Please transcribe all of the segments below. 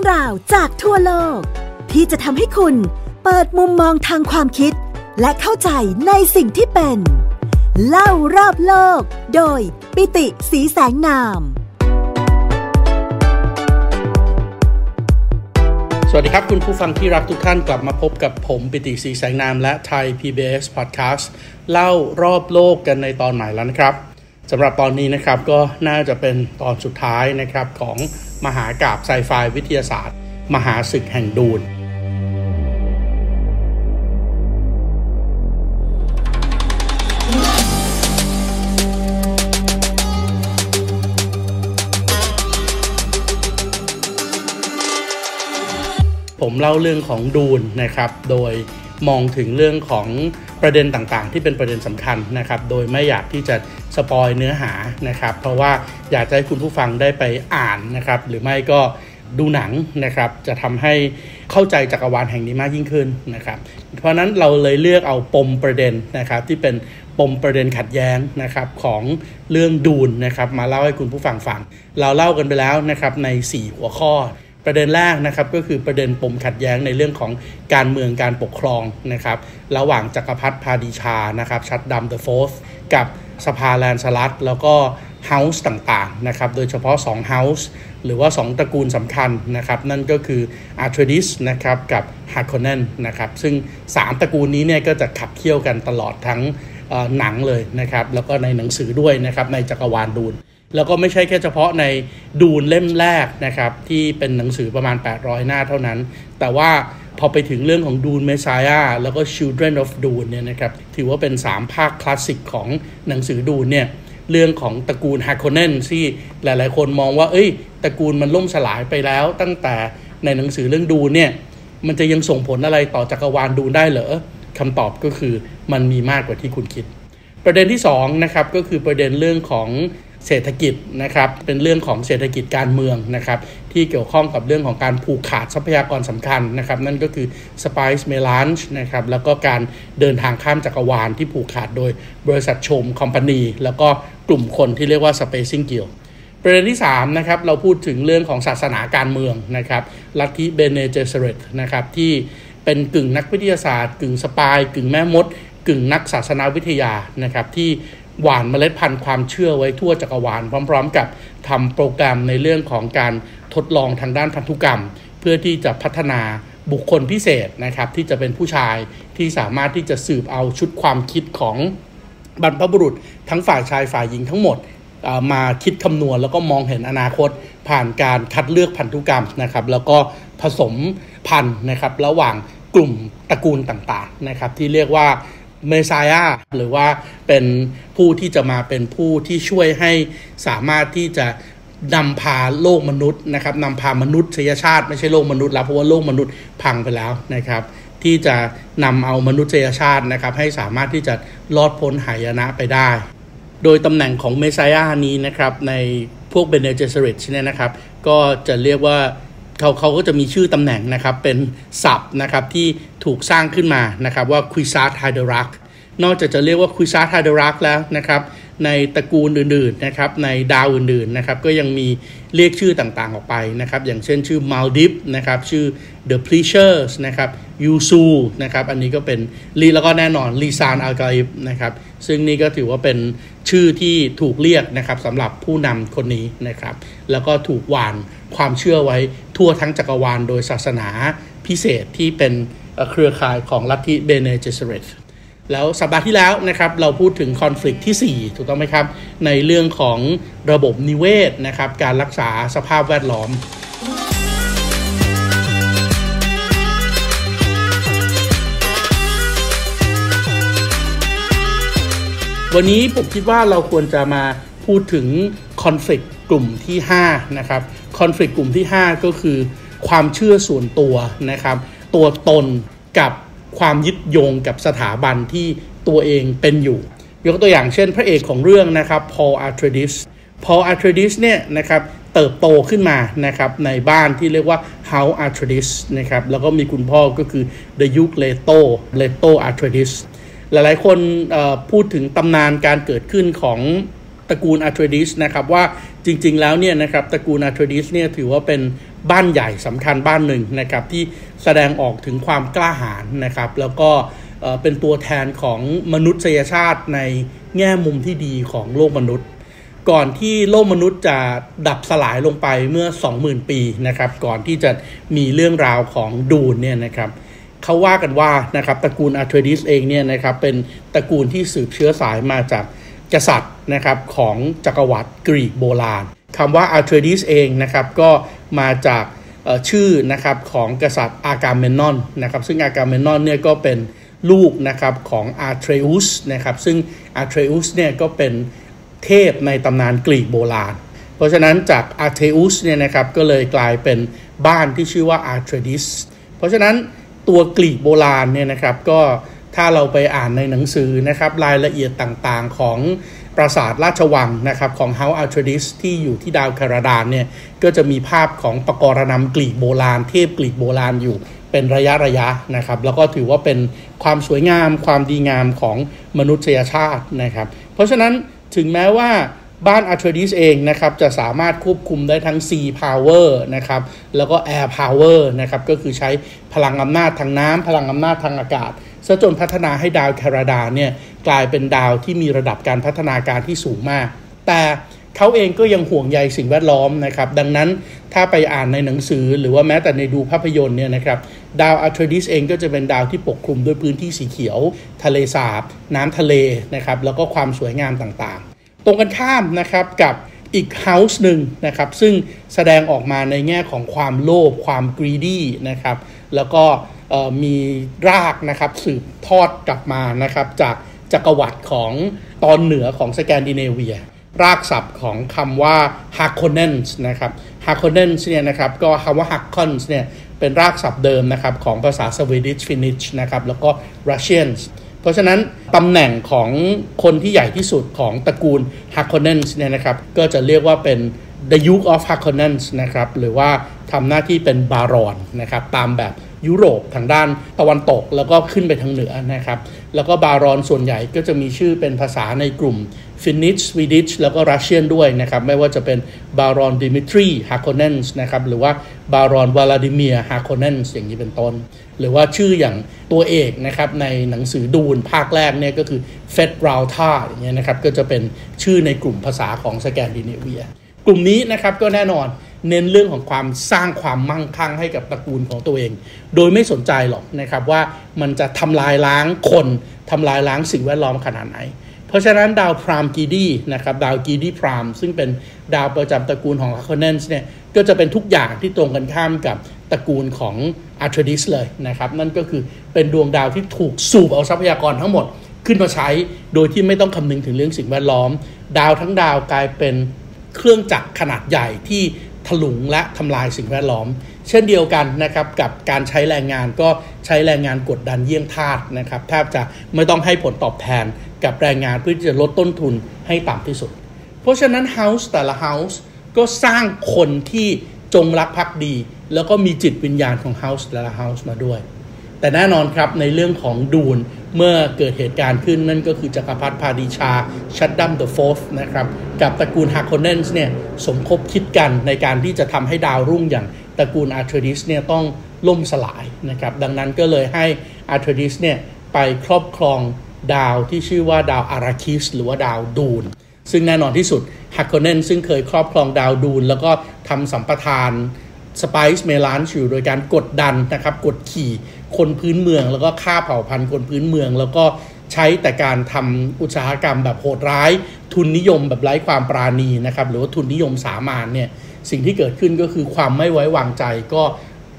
รื่องราวจากทั่วโลกที่จะทำให้คุณเปิดมุมมองทางความคิดและเข้าใจในสิ่งที่เป็นเล่ารอบโลกโดยปิติสีแสงนามสวัสดีครับคุณผู้ฟังที่รักทุกท่านกลับมาพบกับผมปิติศรีแสงนามและไทย PBS Podcast เล่ารอบโลกกันในตอนใหม่แล้วนะครับสำหรับตอนนี้นะครับก็น่าจะเป็นตอนสุดท้ายนะครับของมหากาพย์ไซไฟวิทยาศาสตร์มหาศึกแห่งดูนผมเล่าเรื่องของดูนนะครับโดยมองถึงเรื่องของประเด็นต่างๆที่เป็นประเด็นสำคัญนะครับโดยไม่อยากที่จะสปอยเนื้อหานะครับเพราะว่าอยากให้คุณผู้ฟังได้ไปอ่านนะครับหรือไม่ก็ดูหนังนะครับจะทำให้เข้าใจจักรวาลแห่งนี้มากยิ่งขึ้นนะครับเพราะนั้นเราเลยเลือกเอาปมประเด็นนะครับที่เป็นปมประเด็นขัดแย้งนะครับของเรื่องดูนนะครับมาเล่าให้คุณผู้ฟังฟังเราเล่ากันไปแล้วนะครับใน4หัวข้อประเด็นแรกนะครับก็คือประเด็นปมขัดแย้งในเรื่องของการเมืองการปกครองนะครับระหว่างจักรพรรดิพาดิชานะครับชัดดำเดอะโฟสกับสภาแลนสลัดแล้วก็เฮาส์ต่างๆนะครับโดยเฉพาะ2เฮาส์หรือว่า2ตระกูลสำคัญนะครับนั่นก็คืออาร์เทรดิสนะครับกับ Harkonnen นะครับซึ่ง3ตระกูลนี้เนี่ยก็จะขับเคี่ยวกันตลอดทั้งหนังเลยนะครับแล้วก็ในหนังสือด้วยนะครับในจักรวาลดูนแล้วก็ไม่ใช่แค่เฉพาะในดูนเล่มแรกนะครับที่เป็นหนังสือประมาณ800หน้าเท่านั้นแต่ว่าพอไปถึงเรื่องของดูนเมสไซอาแล้วก็ Children of Dune เนี่ยนะครับถือว่าเป็น3ภาคคลาสสิกของหนังสือดูนเนี่ยเรื่องของตระกูล Harkonnen ที่หลายๆคนมองว่าเอ้ยตระกูลมันล่มสลายไปแล้วตั้งแต่ในหนังสือเรื่องดูนเนี่ยมันจะยังส่งผลอะไรต่อจักรวาลดูนได้เหรอคำตอบก็คือมันมีมากกว่าที่คุณคิดประเด็นที่2นะครับก็คือประเด็นเรื่องของเศรษฐกิจนะครับเป็นเรื่องของเศรษฐกิจการเมืองนะครับที่เกี่ยวข้องกับเรื่องของการผูกขาดทรัพยากรสำคัญนะครับนั่นก็คือ Spice Melange นะครับแล้วก็การเดินทางข้ามจักรวาลที่ผูกขาดโดยบริษัทโชมคอมพานีแล้วก็กลุ่มคนที่เรียกว่า Spacing Guild ประเด็นที่3นะครับเราพูดถึงเรื่องของศาสนาการเมืองนะครับลัทธิ Bene Gesserit นะครับที่เป็นกึ่งนักวิทยาศาสตร์กึ่งสปายกึ่งแม่มดกึ่งนักศาสนาวิทยานะครับที่หว่านเมล็ดพันธุ์ความเชื่อไว้ทั่วจักรวาลพร้อมๆกับทำโปรแกรมในเรื่องของการทดลองทางด้านพันธุกรรมเพื่อที่จะพัฒนาบุคคลพิเศษนะครับที่จะเป็นผู้ชายที่สามารถที่จะสืบเอาชุดความคิดของบรรพบุรุษทั้งฝ่ายชายฝ่ายหญิงทั้งหมดมาคิดคำนวณแล้วก็มองเห็นอนาคตผ่านการคัดเลือกพันธุกรรมนะครับแล้วก็ผสมพันธุ์นะครับระหว่างกลุ่มตระกูลต่างๆนะครับที่เรียกว่าเมสไซอาหรือว่าเป็นผู้ที่จะมาเป็นผู้ที่ช่วยให้สามารถที่จะนำพาโลกมนุษย์นะครับนำพามนุษยชาติไม่ใช่โลกมนุษย์แล้วเพราะว่าโลกมนุษย์พังไปแล้วนะครับที่จะนำเอามนุษยชาตินะครับให้สามารถที่จะรอดพ้นหายนะไปได้โดยตำแหน่งของเมสไซอานี้นะครับในพวกเบเนเจสเรตเนี่ยนะครับก็จะเรียกว่าเขาก็จะมีชื่อตำแหน่งนะครับเป็นศัพท์นะครับที่ถูกสร้างขึ้นมานะครับว่าคุยซาไทเดรักนอกจากจะเรียกว่าคุยซาไทเดรักแล้วนะครับในตระกูลอื่นๆนะครับในดาวอื่นๆนะครับก็ยังมีเรียกชื่อต่างๆออกไปนะครับอย่างเช่นชื่อมาลดิฟนะครับชื่อเดอะพลีเชอร์สนะครับยูซูนะครับอันนี้ก็เป็นลีแล้วก็แน่นอนลีซานอัลกาอิฟนะครับซึ่งนี่ก็ถือว่าเป็นชื่อที่ถูกเรียกนะครับสำหรับผู้นำคนนี้นะครับแล้วก็ถูกหว่านความเชื่อไว้ทั่วทั้งจักรวาลโดยศาสนาพิเศษที่เป็นเครือข่ายของลัทธิเบเนเจสเรตแล้วสัปดาห์ที่แล้วนะครับเราพูดถึงคอนฟลิกต์ที่4ถูกต้องไหมครับในเรื่องของระบบนิเวศนะครับการรักษาสภาพแวดล้อมวันนี้ผมคิดว่าเราควรจะมาพูดถึงคอนฟลิกต์กลุ่มที่5นะครับคอนฟลิกต์กลุ่มที่5ก็คือความเชื่อส่วนตัวนะครับตัวตนกับความยึดโยงกับสถาบันที่ตัวเองเป็นอยู่ยกตัวอย่างเช่นพระเอกของเรื่องนะครับพอล อาร์เทรดิสเนี่ยนะครับเติบโตขึ้นมานะครับในบ้านที่เรียกว่า House Atreides นะครับแล้วก็มีคุณพ่อก็คือ The Duke Leto Atreides หลายๆคนพูดถึงตำนานการเกิดขึ้นของตระกูล Atreides นะครับว่าจริงๆแล้วเนี่ยนะครับตระกูล Atreides เนี่ยถือว่าเป็น บ้านใหญ่สำคัญบ้านหนึ่งนะครับที่แสดงออกถึงความกล้าหาญนะครับแล้วก็เป็นตัวแทนของมนุษยชาติในแง่มุมที่ดีของโลกมนุษย์ก่อนที่โลกมนุษย์จะดับสลายลงไปเมื่อ 20,000 ปีนะครับก่อนที่จะมีเรื่องราวของดูนเนี่ยนะครับเขาว่ากันว่านะครับตระกูลอาร์เทดิสเองเนี่ยนะครับเป็นตระกูลที่สืบเชื้อสายมาจากกษัตริย์นะครับของจักรวรรดิกรีกโบราณคำว่าอาร์เทดิสเองนะครับก็มาจากชื่อนะครับของกษัตริย์อากาเมนนอนนะครับซึ่งอากาเมนนอนเนี่ยก็เป็นลูกนะครับของอาร์เทรอุสนะครับซึ่งอาร์เทรอุสเนี่ยก็เป็นเทพในตำนานกรีกโบราณเพราะฉะนั้นจากอาร์เทอุสเนี่ยนะครับก็เลยกลายเป็นบ้านที่ชื่อว่าอาร์เทรดิสเพราะฉะนั้นตัวกรีกโบราณเนี่ยนะครับก็ถ้าเราไปอ่านในหนังสือนะครับรายละเอียดต่างๆของปราสาทราชวังนะครับของ House Atreides ที่อยู่ที่ดาวคาราดานเนี่ยก็จะมีภาพของปกรณำกรีกโบราณเทพกรีกโบราณอยู่เป็นระยะนะครับแล้วก็ถือว่าเป็นความสวยงามความดีงามของมนุษยชาตินะครับเพราะฉะนั้นถึงแม้ว่าบ้าน Atreides เองนะครับจะสามารถควบคุมได้ทั้ง Sea Power นะครับแล้วก็ Air Power นะครับก็คือใช้พลังอำนาจทางน้ำพลังอำนาจทางอากาศซะจนพัฒนาให้ดาวแคราดานเนี่ยกลายเป็นดาวที่มีระดับการพัฒนาการที่สูงมากแต่เขาเองก็ยังห่วงใยสิ่งแวดล้อมนะครับดังนั้นถ้าไปอ่านในหนังสือหรือว่าแม้แต่ในดูภาพยนตร์เนี่ยนะครับดาวอาร์เทดิสเองก็จะเป็นดาวที่ปกคลุมด้วยพื้นที่สีเขียวทะเลสาบน้ำทะเลนะครับแล้วก็ความสวยงามต่างๆตรงกันข้ามนะครับกับอีกเฮาส์หนึ่งนะครับซึ่งแสดงออกมาในแง่ของความโลภความกรีดี้นะครับแล้วก็มีรากนะครับสืบทอดกลับมานะครับจากจักรวรรดิของตอนเหนือของสแกนดิเนเวียรากศัพท์ของคำว่า Harkonnen นะครับ Harkonnen เนี่ยนะครับก็คำว่า Harkon เนี่ยเป็นรากศัพท์เดิมนะครับของภาษาสวีดิชฟินิชนะครับแล้วก็ Russian เพราะฉะนั้นตำแหน่งของคนที่ใหญ่ที่สุดของตระกูล Harkonnen เนี่ยนะครับก็จะเรียกว่าเป็น The Duke of Harkonnen นะครับหรือว่าทำหน้าที่เป็นบารอนนะครับตามแบบยุโรปทางด้านตะวันตกแล้วก็ขึ้นไปทางเหนือนะครับแล้วก็บารอนส่วนใหญ่ก็จะมีชื่อเป็นภาษาในกลุ่มฟินิชสวีดิชแล้วก็รัสเซียนด้วยนะครับไม่ว่าจะเป็นบารอนดิมิทรีฮาร์คอนเนนส์นะครับหรือว่าบารอนวลาดิเมียร์ฮาร์คอนเนนส์อย่างนี้เป็นต้นหรือว่าชื่ออย่างตัวเอกนะครับในหนังสือดูนภาคแรกเนี่ยก็คือเฟดราลท่าอย่างเงี้ยนะครับก็จะเป็นชื่อในกลุ่มภาษาของสแกนดิเนเวียกลุ่มนี้นะครับก็แน่นอนเน้นเรื่องของความสร้างความมั่งคั่งให้กับตระกูลของตัวเองโดยไม่สนใจหรอกนะครับว่ามันจะทำลายล้างคนทำลายล้างสิ่งแวดล้อมขนาดไหนเพราะฉะนั้นดาวพรามกีดีนะครับดาวกีดีพรามซึ่งเป็นดาวประจำตระกูลของ Harkonnens เนี่ยก็จะเป็นทุกอย่างที่ตรงกันข้ามกับตระกูลของ Atreides เลยนะครับนั่นก็คือเป็นดวงดาวที่ถูกสูบเอาทรัพยากรทั้งหมดขึ้นมาใช้โดยที่ไม่ต้องคำนึงถึงเรื่องสิ่งแวดล้อมดาวทั้งดาวกลายเป็นเครื่องจักรขนาดใหญ่ที่ถลุงและทำลายสิ่งแวดล้อมเช่นเดียวกันนะครับกับการใช้แรงงานก็ใช้แรงงานกดดันเยี่ยงทาสนะครับแทบจะไม่ต้องให้ผลตอบแทนกับแรงงานเพื่อที่จะลดต้นทุนให้ต่ำที่สุดเพราะฉะนั้นเฮาส์แต่ละเฮาส์ก็สร้างคนที่จงรักภักดีแล้วก็มีจิตวิญญาณของเฮาส์แต่ละเฮาส์มาด้วยแต่แน่นอนครับในเรื่องของดูนเมื่อเกิดเหตุการณ์ขึ้นนั่นก็คือจักรพรรดิพาดิชาชัดดัมเดอะโฟร์ธนะครับกับตระกูลฮาร์คอนเนนส์เนี่ยสมคบคิดกันในการที่จะทำให้ดาวรุ่งอย่างตระกูลอาร์เทดิสเนี่ยต้องล่มสลายนะครับดังนั้นก็เลยให้อาร์เทดิสเนี่ยไปครอบครองดาวที่ชื่อว่าดาวอาราคิสหรือว่าดาวดูนซึ่งแน่นอนที่สุดฮาร์คอนเนนซึ่งเคยครอบครองดาวดูนแล้วก็ทำสัมปทาน Spice Melange อยู่โดยการกดดันนะครับกดขี่คนพื้นเมืองแล้วก็ฆ่าเผ่าพันธุ์คนพื้นเมืองแล้วก็ใช้แต่การทำอุตสาหกรรมแบบโหดร้ายทุนนิยมแบบไร้ความปราณีนะครับหรือว่าทุนนิยมสามานเนี่ยสิ่งที่เกิดขึ้นก็คือความไม่ไว้วางใจก็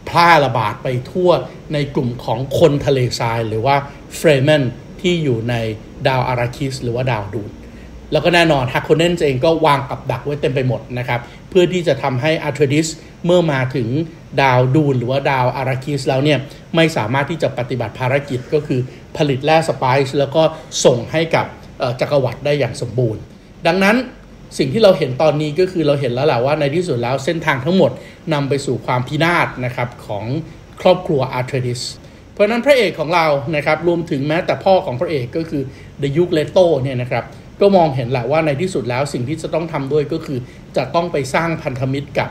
แพร่ระบาดไปทั่วในกลุ่มของคนทะเลทรายหรือว่าเฟรเมนที่อยู่ในดาวอาราคิสหรือว่าดาวดูนแล้วก็แน่นอนฮาร์คอนเนนเองก็วางกับดักไว้เต็มไปหมดนะครับเพื่อที่จะทำให้อาร์เทดิสเมื่อมาถึงดาวดูนหรือว่าดาวอาราคิสแล้วเนี่ยไม่สามารถที่จะปฏิบัติภารกิจก็คือผลิตแร่สไปซ์แล้วก็ส่งให้กับจักรวรรดิได้อย่างสมบูรณ์ดังนั้นสิ่งที่เราเห็นตอนนี้ก็คือเราเห็นแล้วแหละว่าในที่สุดแล้วเส้นทางทั้งหมดนำไปสู่ความพินาศนะครับของครอบครัวอาร์เทดิสเพราะนั้นพระเอกของเรานะครับรวมถึงแม้แต่พ่อของพระเอกก็คือเดยุคเลโตเนี่ยนะครับก็มองเห็นแหละว่าในที่สุดแล้วสิ่งที่จะต้องทำด้วยก็คือจะต้องไปสร้างพันธมิตรกับ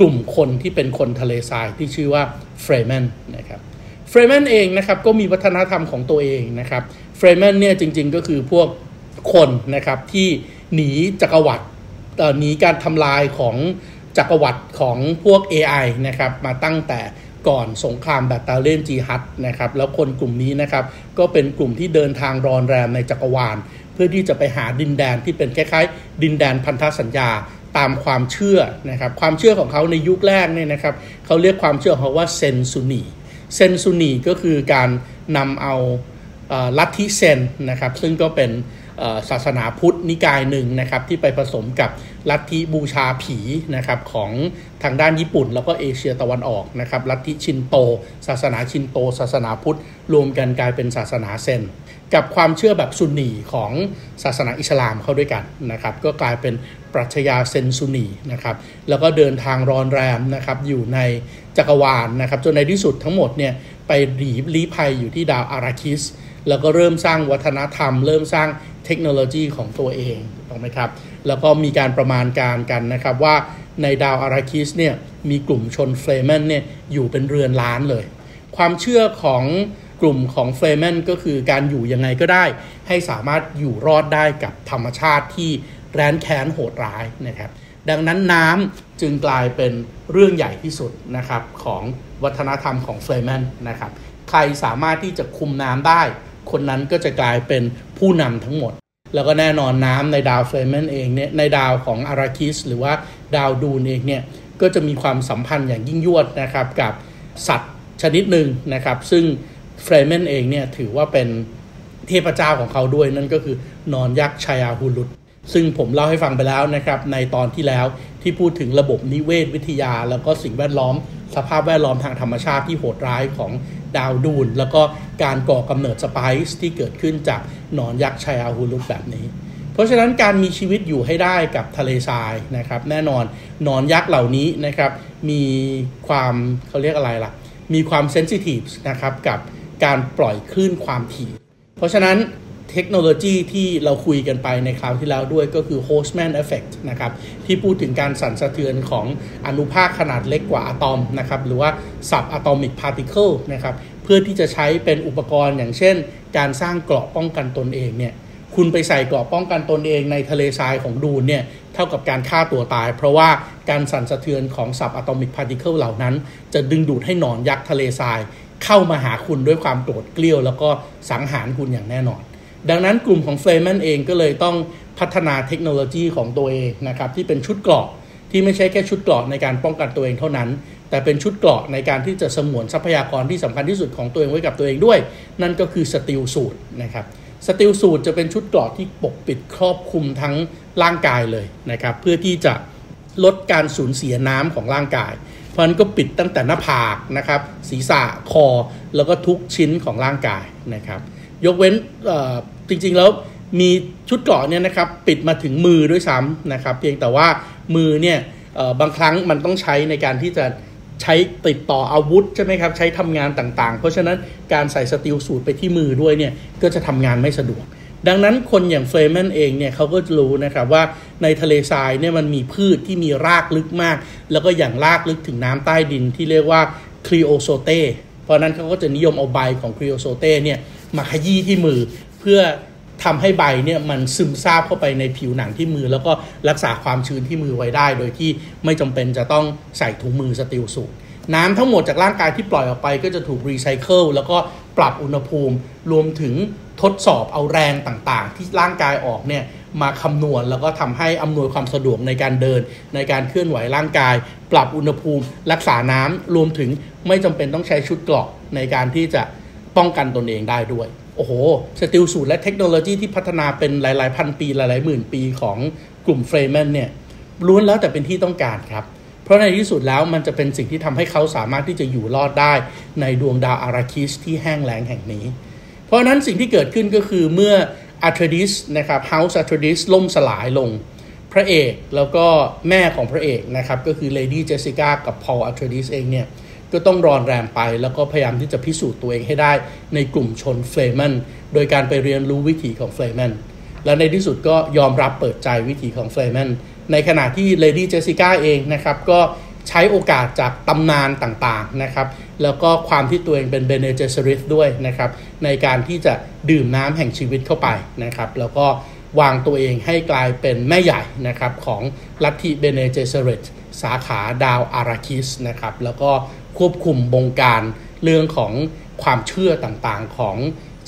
กลุ่มคนที่เป็นคนทะเลทรายที่ชื่อว่าเฟรแมนนะครับเฟรแมนเองนะครับก็มีวัฒนธรรมของตัวเองนะครับเฟรแมนเนี่ยจริงๆก็คือพวกคนนะครับที่หนีจักรวรรดิหนีการทำลายของจักรวรรดิของพวก AI นะครับมาตั้งแต่ก่อนสงครามแบตเตอร์เล่นจีฮัดนะครับแล้วคนกลุ่มนี้นะครับก็เป็นกลุ่มที่เดินทางรอนแรมในจักรวาลเพื่อที่จะไปหาดินแดนที่เป็นคล้ายๆดินแดนพันธสัญญาตามความเชื่อนะครับความเชื่อของเขาในยุคแรกเนี่ยนะครับเขาเรียกความเชื่อของเขาว่าเซนซุนีเซนซุนีก็คือการนำเอาลัทธิเซนนะครับซึ่งก็เป็นศาสนาพุทธนิกายหนึ่งนะครับที่ไปผสมกับลัทธิบูชาผีนะครับของทางด้านญี่ปุ่นแล้วก็เอเชียตะวันออกนะครับลัทธิชินโตศาสนาชินโตศาสนาพุทธรวมกันกลายเป็นศาสนาเซนกับความเชื่อแบบซุนนีของศาสนาอิสลามเข้าด้วยกันนะครับก็กลายเป็นปรัชญาเซนซุนีนะครับแล้วก็เดินทางรอนแรมนะครับอยู่ในจักรวาลนะครับจนในที่สุดทั้งหมดเนี่ยไปลี้ภัยอยู่ที่ดาวอาราคิสแล้วก็เริ่มสร้างวัฒนธรรมเริ่มสร้างเทคโนโลยีของตัวเองถูกต้องไหมครับแล้วก็มีการประมาณการกันนะครับว่าในดาวอาราคิสเนี่ยมีกลุ่มชนเฟรแมนเนี่ยอยู่เป็นเรือนล้านเลยความเชื่อของกลุ่มของเฟรแมนก็คือการอยู่ยังไงก็ได้ให้สามารถอยู่รอดได้กับธรรมชาติที่แร้นแค้นโหดร้ายนะครับดังนั้นน้ำจึงกลายเป็นเรื่องใหญ่ที่สุดนะครับของวัฒนธรรมของเฟรแมนนะครับใครสามารถที่จะคุมน้ำได้คนนั้นก็จะกลายเป็นผู้นำทั้งหมดแล้วก็แน่นอนน้ำในดาวเฟรแมนเองเนี่ยในดาวของอาราคิสหรือว่าดาวดูนเองเนี่ยก็จะมีความสัมพันธ์อย่างยิ่งยวดนะครับกับสัตว์ชนิดหนึ่งนะครับซึ่งเฟรแมนเองเนี่ยถือว่าเป็นเทพเจ้าของเขาด้วยนั่นก็คือนอนยักษ์ชายาฮูลุตซึ่งผมเล่าให้ฟังไปแล้วนะครับในตอนที่แล้วที่พูดถึงระบบนิเวศวิทยาแล้วก็สิ่งแวดล้อมสภาพแวดล้อมทางธรรมชาติที่โหดร้ายของดาวดูนแล้วก็การก่อกำเนิดสไปซ์ที่เกิดขึ้นจากหนอนยักษ์ชายาฮูลุตแบบนี้เพราะฉะนั้นการมีชีวิตอยู่ให้ได้กับทะเลทรายนะครับแน่นอนหนอนยักษ์เหล่านี้นะครับมีความเขาเรียกอะไรล่ะมีความเซนซิทีฟนะครับกับการปล่อยคลื่นความถี่เพราะฉะนั้นเทคโนโลยีที่เราคุยกันไปในคราวที่แล้วด้วยก็คือ Hostman Effect นะครับที่พูดถึงการสั่นสะเทือนของอนุภาคขนาดเล็กกว่าอะตอมนะครับหรือว่า subatomic particle นะครับเพื่อที่จะใช้เป็นอุปกรณ์อย่างเช่นการสร้างเกราะป้องกันตนเองเนี่ยคุณไปใส่เกราะป้องกันตนเองในทะเลทรายของดูนเนี่ยเท่ากับการฆ่าตัวตายเพราะว่าการสั่นสะเทือนของ subatomic particle เหล่านั้นจะดึงดูดให้หนอนยักษ์ทะเลทรายเข้ามาหาคุณด้วยความโกรธเกรี้ยวแล้วก็สังหารคุณอย่างแน่นอนดังนั้นกลุ่มของเฟรแมนเองก็เลยต้องพัฒนาเทคโนโลยีของตัวเองนะครับที่เป็นชุดเกราะที่ไม่ใช่แค่ชุดเกราะในการป้องกันตัวเองเท่านั้นแต่เป็นชุดเกราะในการที่จะสงวนทรัพยากรที่สำคัญที่สุดของตัวเองไว้กับตัวเองด้วยนั่นก็คือสตีลสูทนะครับสตีลสูทจะเป็นชุดเกราะที่ปกปิดครอบคลุมทั้งร่างกายเลยนะครับเพื่อที่จะลดการสูญเสียน้ำของร่างกายเพราะนั้นก็ปิดตั้งแต่หน้าผากนะครับศีรษะคอแล้วก็ทุกชิ้นของร่างกายนะครับยกเว้นจริงๆแล้วมีชุดเกราะเนี่ยนะครับปิดมาถึงมือด้วยซ้ำนะครับเพียงแต่ว่ามือเนี่ยบางครั้งมันต้องใช้ในการที่จะใช้ติดต่ออาวุธใช่ไหมครับใช้ทำงานต่างๆเพราะฉะนั้นการใส่สตีลสูทไปที่มือด้วยเนี่ยก็จะทำงานไม่สะดวกดังนั้นคนอย่างเฟรแมนเองเนี่ยเขาก็รู้นะครับว่าในทะเลทรายเนี่ยมันมีพืชที่มีรากลึกมากแล้วก็อย่างรากลึกถึงน้ำใต้ดินที่เรียกว่าครีโอโซเต้เพราะนั้นเขาก็จะนิยมเอาใบของครีโอโซเต้เนี่ยมาขยี้ที่มือเพื่อทำให้ใบเนี่ยมันซึมซาบเข้าไปในผิวหนังที่มือแล้วก็รักษาความชื้นที่มือไว้ได้โดยที่ไม่จำเป็นจะต้องใส่ถุงมือสตีลสูทน้ำทั้งหมดจากร่างกายที่ปล่อยออกไปก็จะถูกรีไซเคิลแล้วก็ปรับอุณหภูมิรวมถึงทดสอบเอาแรงต่างๆที่ร่างกายออกเนี่ยมาคำนวณแล้วก็ทำให้อำนวยความสะดวกในการเดินในการเคลื่อนไหวร่างกายปรับอุณหภูมิรักษาน้ำรวมถึงไม่จำเป็นต้องใช้ชุดเกราะในการที่จะป้องกันตนเองได้ด้วยโอ้โหสตีลสูทและเทคโนโลยีที่พัฒนาเป็นหลายๆพันปีหลายๆหมื่นปีของกลุ่มเฟรแมนเนี่ยล้วนแล้วแต่เป็นที่ต้องการครับเพราะในที่สุดแล้วมันจะเป็นสิ่งที่ทำให้เขาสามารถที่จะอยู่รอดได้ในดวงดาวอาราคิสที่แห้งแล้งแห่งนี้เพราะนั้นสิ่งที่เกิดขึ้นก็คือเมื่ออาร์เทรดิสนะครับเฮาส์อาร์เทรดิสล่มสลายลงพระเอกแล้วก็แม่ของพระเอกนะครับก็คือเลดี้เจสสิก้ากับพอลอาร์เทรดิสเองเนี่ยก็ต้องรอนแรมไปแล้วก็พยายามที่จะพิสูจน์ตัวเองให้ได้ในกลุ่มชนเฟรแมนโดยการไปเรียนรู้วิถีของเฟรแมนและในที่สุดก็ยอมรับเปิดใจวิถีของเฟรแมนในขณะที่เลดี้เจสสิก้าเองนะครับก็ ใช้โอกาสจากตำนานต่างๆนะครับแล้วก็ความที่ตัวเองเป็น Bene Gesserit ด้วยนะครับในการที่จะดื่มน้ำแห่งชีวิตเข้าไปนะครับแล้วก็วางตัวเองให้กลายเป็นแม่ใหญ่นะครับของลัทธิ Bene Gesserit สาขาดาวอาราคิสนะครับแล้วก็ควบคุมบงการเรื่องของความเชื่อต่างๆของ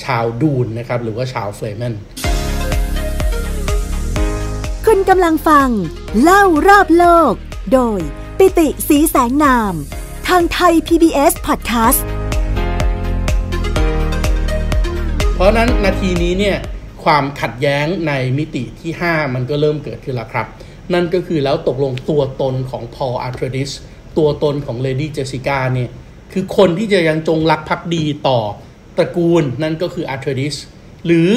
ชาวดูนนะครับหรือว่าชาวเฟลเมนคุณกำลังฟังเล่ารอบโลกโดยปิติสีแสงนามทางไทย PBS Podcast เพราะนั้นนาทีนี้เนี่ยความขัดแย้งในมิติที่5มันก็เริ่มเกิดขึ้นแล้วครับนั่นก็คือแล้วตกลงตัวตนของพอล อาร์เทรดิสตัวตนของเลดี้เจสสิก้าเนี่ยคือคนที่จะยังจงรักภักดีต่อตระกูลนั่นก็คืออาร์เทรดิสหรือ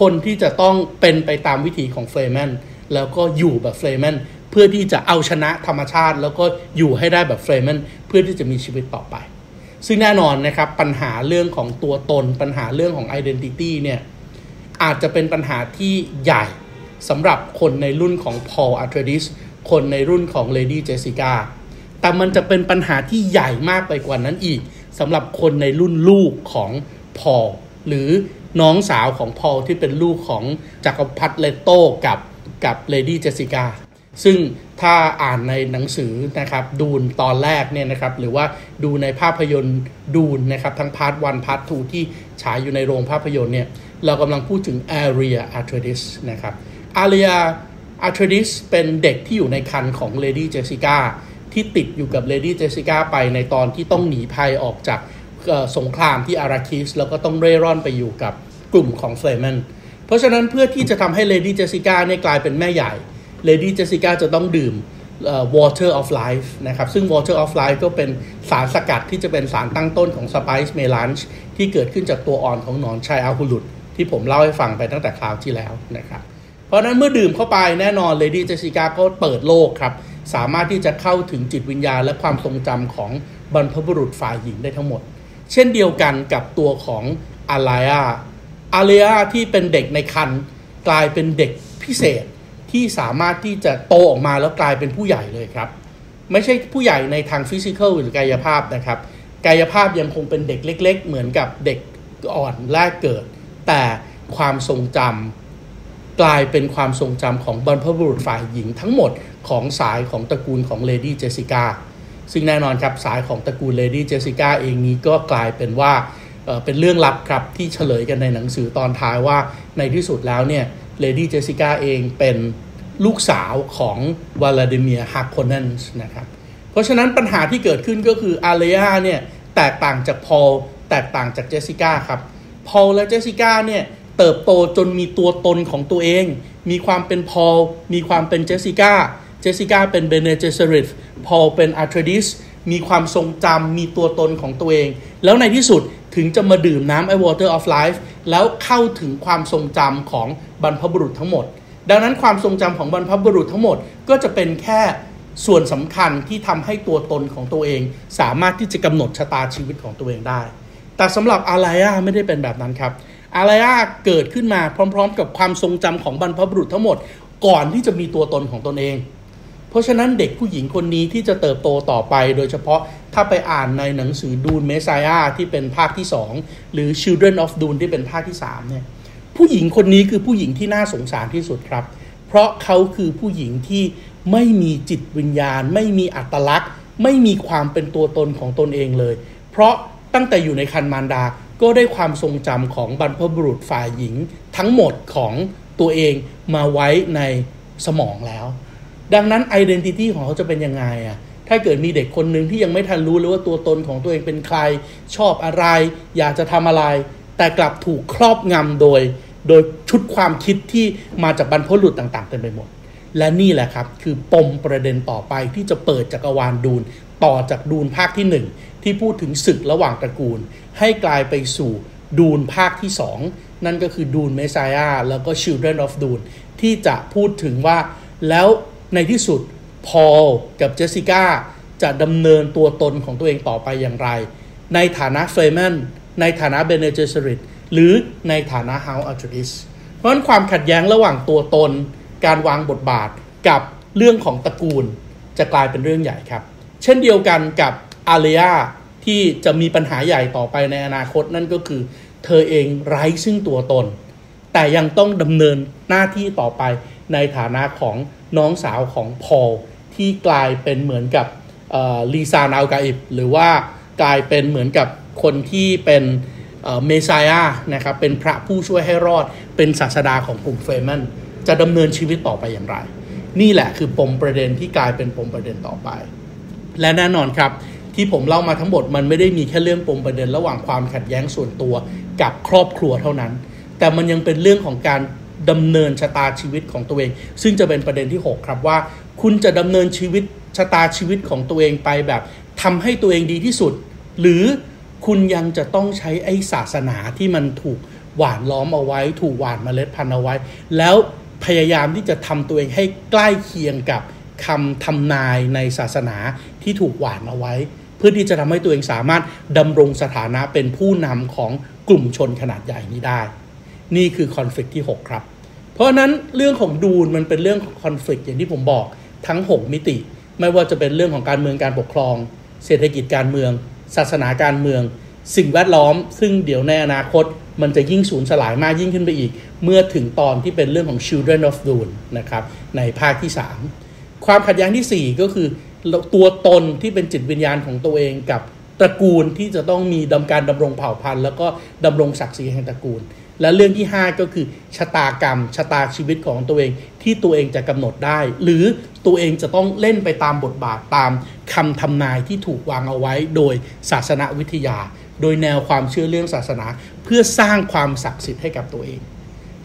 คนที่จะต้องเป็นไปตามวิถีของเฟลแมนแล้วก็อยู่แบบเฟลแมนเพื่อที่จะเอาชนะธรรมชาติแล้วก็อยู่ให้ได้แบบเฟรมมันเพื่อที่จะมีชีวิตต่อไปซึ่งแน่นอนนะครับปัญหาเรื่องของตัวตนปัญหาเรื่องของ identity เนี่ยอาจจะเป็นปัญหาที่ใหญ่สำหรับคนในรุ่นของ Paul Atreides คนในรุ่นของ Lady Jessica แต่มันจะเป็นปัญหาที่ใหญ่มากไปกว่านั้นอีกสำหรับคนในรุ่นลูกของ Paul หรือน้องสาวของ Paul ที่เป็นลูกของจักรพรรดิเลโต้กับ Lady Jessicaซึ่งถ้าอ่านในหนังสือนะครับดูนตอนแรกเนี่ยนะครับหรือว่าดูในภาพยนตร์ดูนนะครับทั้งพาร์ท 1 พาร์ท 2 ที่ฉายอยู่ในโรงภาพยนตร์เนี่ยเรากำลังพูดถึง Aria Atreides นะครับ Aria Atreides เป็นเด็กที่อยู่ในครรภ์ของ Lady Jessica ที่ติดอยู่กับ Lady Jessica ไปในตอนที่ต้องหนีภัยออกจากสงครามที่อาราคิสแล้วก็ต้องเร่ร่อนไปอยู่กับกลุ่มของเฟลเมนเพราะฉะนั้นเพื่อที่จะทำให้ Lady Jessica เนี่ยกลายเป็นแม่ใหญ่Lady Jessica จะต้องดื่มWater of Life นะครับซึ่ง Water of Life ก็เป็นสารสกัดที่จะเป็นสารตั้งต้นของ Spice Melange ที่เกิดขึ้นจากตัวอ่อนของหนอนชายอาหุลุดที่ผมเล่าให้ฟังไปตั้งแต่คราวที่แล้วนะครับเพราะนั้นเมื่อดื่มเข้าไปแน่นอน Lady Jessica ก็เปิดโลกครับสามารถที่จะเข้าถึงจิตวิญญาณและความทรงจำของบรรพบุรุษฝ่ายหญิงได้ทั้งหมดเช่นเดียวกันกับตัวของอาเลียที่เป็นเด็กในครรภ์กลายเป็นเด็กพิเศษที่สามารถที่จะโตออกมาแล้วกลายเป็นผู้ใหญ่เลยครับไม่ใช่ผู้ใหญ่ในทางฟิสิกอลหรือกายภาพนะครับกายภาพยังคงเป็นเด็กเล็กๆเหมือนกับเด็กอ่อนแรกเกิดแต่ความทรงจำกลายเป็นความทรงจำของบรรพบุรุษฝ่ายหญิงทั้งหมดของสายของตระกูลของเลดี้เจสสิก้าซึ่งแน่นอนครับสายของตระกูลเลดี้เจสสิก้าเองนี้ก็กลายเป็นว่าเป็นเรื่องลับครับที่เฉลยกันในหนังสือตอนท้ายว่าในที่สุดแล้วเนี่ยเลดี้เจสสิก้าเองเป็นลูกสาวของวลาดิเมียร์ ฮาร์คอนเนนนะครับเพราะฉะนั้นปัญหาที่เกิดขึ้นก็คืออาเลียเนี่ยแตกต่างจากพอลแตกต่างจากเจสสิก้าครับพอลและเจสสิก้าเนี่ยเติบโตจนมีตัวตนของตัวเองมีความเป็นพอลมีความเป็นเจสสิก้าเป็นเบเนเจสริทพอลเป็นอาร์เทรดิสมีความทรงจำมีตัวตนของตัวเองแล้วในที่สุดถึงจะมาดื่มน้ำไอ้ Water of Life แล้วเข้าถึงความทรงจำของบรรพบุรุษทั้งหมดดังนั้นความทรงจำของบรรพบุรุษทั้งหมดก็จะเป็นแค่ส่วนสำคัญที่ทำให้ตัวตนของตัวเองสามารถที่จะกำหนดชะตาชีวิตของตัวเองได้แต่สำหรับอาลายาไม่ได้เป็นแบบนั้นครับอาลายาเกิดขึ้นมาพร้อมๆกับความทรงจำของบรรพบุรุษทั้งหมดก่อนที่จะมีตัวตนของตนเองเพราะฉะนั้นเด็กผู้หญิงคนนี้ที่จะเติบโตต่อไปโดยเฉพาะถ้าไปอ่านในหนังสือ Dune Messiah ที่เป็นภาคที่2หรือ Children of Dune ที่เป็นภาคที่3เนี่ยผู้หญิงคนนี้คือผู้หญิงที่น่าสงสารที่สุดครับเพราะเขาคือผู้หญิงที่ไม่มีจิตวิญญาณไม่มีอัตลักษณ์ไม่มีความเป็นตัวตนของตนเองเลยเพราะตั้งแต่อยู่ในครรภ์มารดาก็ได้ความทรงจำของบรรพบุรุษฝ่ายหญิงทั้งหมดของตัวเองมาไว้ในสมองแล้วดังนั้น identity ของเขาจะเป็นยังไงอ่ะถ้าเกิดมีเด็กคนหนึ่งที่ยังไม่ทันรู้เลยว่าตัวตนของตัวเองเป็นใครชอบอะไรอยากจะทำอะไรแต่กลับถูกครอบงำโดยชุดความคิดที่มาจากบรรพบุรุษต่างๆเต็มไปหมดและนี่แหละครับคือปมประเด็นต่อไปที่จะเปิดจักรวาลดูนต่อจากดูนภาคที่1ที่พูดถึงศึกระหว่างตระกูลให้กลายไปสู่ดูนภาคที่2นั่นก็คือดูนเมสไซอาแล้วก็ Children of Dune ที่จะพูดถึงว่าแล้วในที่สุดพอลกับเจสสิก้าจะดำเนินตัวตนของตัวเองต่อไปอย่างไรในฐานะเฟลแมนในฐานะเบเนเจสริตหรือในฐานะเฮาส์อาร์เทรดิสเพราะฉะนั้นความขัดแย้งระหว่างตัวตนการวางบทบาทกับเรื่องของตระกูลจะกลายเป็นเรื่องใหญ่ครับ เช่นเดียวกันกับอาเลียที่จะมีปัญหาใหญ่ต่อไปในอนาคตนั่นก็คือเธอเองไร้ซึ่งตัวตนแต่ยังต้องดำเนินหน้าที่ต่อไปในฐานะของน้องสาวของพอลที่กลายเป็นเหมือนกับลีซานอัลกาอิบหรือว่ากลายเป็นเหมือนกับคนที่เป็นเมสายานะครับเป็นพระผู้ช่วยให้รอดเป็นศาสดาของกลุ่มเฟรมันจะดำเนินชีวิตต่อไปอย่างไรนี่แหละคือปมประเด็นที่กลายเป็นปมประเด็นต่อไปและแน่นอนครับที่ผมเล่ามาทั้งหมดมันไม่ได้มีแค่เรื่องปมประเด็นระหว่างความขัดแย้งส่วนตัวกับครอบครัวเท่านั้นแต่มันยังเป็นเรื่องของการดำเนินชะตาชีวิตของตัวเองซึ่งจะเป็นประเด็นที่6ครับว่าคุณจะดำเนินชีวิตชะตาชีวิตของตัวเองไปแบบทำให้ตัวเองดีที่สุดหรือคุณยังจะต้องใช้ไอ้ศาสนาที่มันถูกหว่านล้อมเอาไว้ถูกหว่านเมล็ดพันธุ์เอาไว้แล้วพยายามที่จะทำตัวเองให้ใกล้เคียงกับคำทำนายในศาสนาที่ถูกหว่านเอาไว้เพื่อที่จะทำให้ตัวเองสามารถดำรงสถานะเป็นผู้นำของกลุ่มชนขนาดใหญ่นี้ได้นี่คือคอนฟลิกต์ที่6ครับเพราะนั้นเรื่องของดูนมันเป็นเรื่องของคอนฟลิกต์อย่างที่ผมบอกทั้ง6มิติไม่ว่าจะเป็นเรื่องของการเมืองการปกครองเศรษฐกิจการเมืองศาสนาการเมืองสิ่งแวดล้อมซึ่งเดี๋ยวในอนาคตมันจะยิ่งสูญสลายมากยิ่งขึ้นไปอีกเมื่อถึงตอนที่เป็นเรื่องของ Children of Dune นะครับในภาคที่3ความขัดแย้งที่4ก็คือตัวตนที่เป็นจิตวิญญาณของตัวเองกับตระกูลที่จะต้องมีดำรงเผ่าพันธุ์แล้วก็ดำรงศักดิ์ศรีแห่งตระกูลและเรื่องที่5ก็คือชะตากรรมชะตาชีวิตของตัวเองที่ตัวเองจะกำหนดได้หรือตัวเองจะต้องเล่นไปตามบทบาทตามคำทำนายที่ถูกวางเอาไว้โดยศาสนวิทยาโดยแนวความเชื่อเรื่องศาสนาเพื่อสร้างความศักดิ์สิทธิ์ให้กับตัวเอง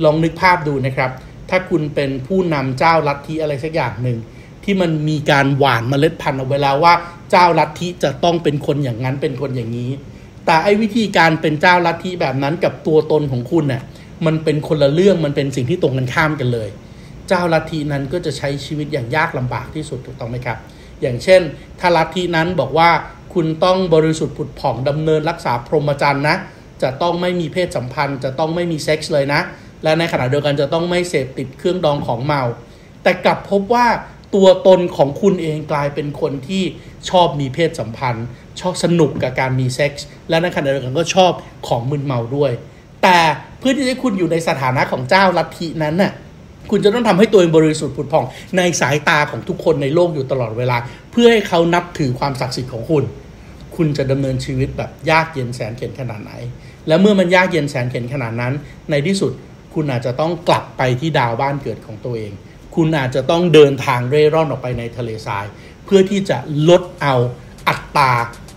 ลองนึกภาพดูนะครับถ้าคุณเป็นผู้นำเจ้าลัทธิอะไรสักอย่างหนึ่งที่มันมีการหว่านเมล็ดพันธุ์เอาไว้แล้วว่าเจ้าลัทธิจะต้องเป็นคนอย่างนั้นเป็นคนอย่างนี้แต่ไอ้วิธีการเป็นเจ้าลัทธิแบบนั้นกับตัวตนของคุณเนี่ยมันเป็นคนละเรื่องมันเป็นสิ่งที่ตรงกันข้ามกันเลยเจ้าลัทธินั้นก็จะใช้ชีวิตอย่างยากลำบากที่สุดถูกต้องไหมครับอย่างเช่นถ้าลัทธินั้นบอกว่าคุณต้องบริสุทธิ์ผุดผ่องดำเนินรักษาพรหมจรรย์นะจะต้องไม่มีเพศสัมพันธ์จะต้องไม่มีเซ็กส์เลยนะและในขณะเดียวกันจะต้องไม่เสพติดเครื่องดองของเมาแต่กลับพบว่าตัวตนของคุณเองกลายเป็นคนที่ชอบมีเพศสัมพันธ์ชอบสนุกกับการมีเซ็กส์และในขณะเดียวกันก็ชอบของมึนเมาด้วยแต่เพื่อที่จะคุณอยู่ในสถานะของเจ้าลัทธินั้นน่ะคุณจะต้องทำให้ตัวเองบริสุทธิ์ผุดผ่องในสายตาของทุกคนในโลกอยู่ตลอดเวลาเพื่อให้เขานับถือความศักดิ์สิทธิ์ของคุณคุณจะดำเนินชีวิตแบบยากเย็นแสนเข็ญขนาดไหนและเมื่อมันยากเย็นแสนเข็ญขนาดนั้นในที่สุดคุณอาจจะต้องกลับไปที่ดาวบ้านเกิดของตัวเองคุณอาจจะต้องเดินทางเร่ร่อนออกไปในทะเลทรายเพื่อที่จะลดเอาอัตรา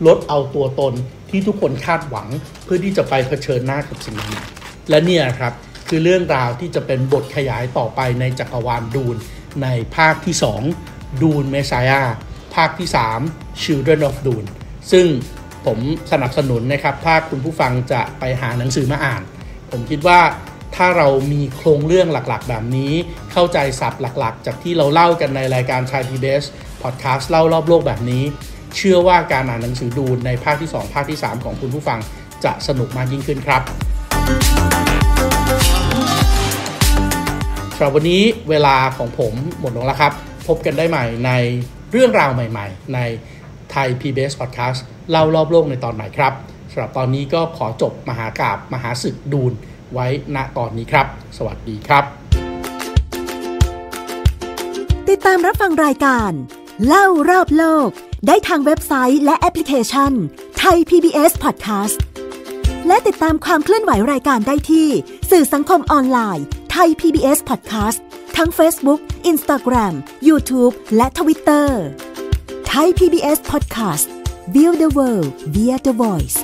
ลดเอาตัวตนที่ทุกคนคาดหวังเพื่อที่จะไปเผชิญหน้ากับสิ่งนี้และเนี่ยครับคือเรื่องราวที่จะเป็นบทขยายต่อไปในจักรวาลดูนในภาคที่2ดูนเมสายาภาคที่3 Children of Dune ซึ่งผมสนับสนุนนะครับถ้าคุณผู้ฟังจะไปหาหนังสือมาอ่านผมคิดว่าถ้าเรามีโครงเรื่องหลักๆแบบนี้เข้าใจศัพท์หลักๆจากที่เราเล่ากันในรายการ Thai PBS Podcast เล่ารอบโลกแบบนี้เชื่อว่าการอ่านหนังสือดูนในภาคที่2ภาคที่3ของคุณผู้ฟังจะสนุกมากยิ่งขึ้นครับสำหรับวันนี้เวลาของผมหมดลงแล้วครับพบกันได้ใหม่ในเรื่องราวใหม่ๆใน Thai PBS Podcast เล่ารอบโลกในตอนไหนครับสำหรับตอนนี้ก็ขอจบมหากาพย์มหาศึกดูนไว้ณตอนนี้ครับสวัสดีครับติดตามรับฟังรายการเล่ารอบโลกได้ทางเว็บไซต์และแอปพลิเคชัน Thai PBS Podcast และติดตามความเคลื่อนไหวรายการได้ที่สื่อสังคมออนไลน์ Thai PBS Podcast ทั้ง Facebook, Instagram, YouTube และ Twitter Thai PBS Podcast Build the World via the Voice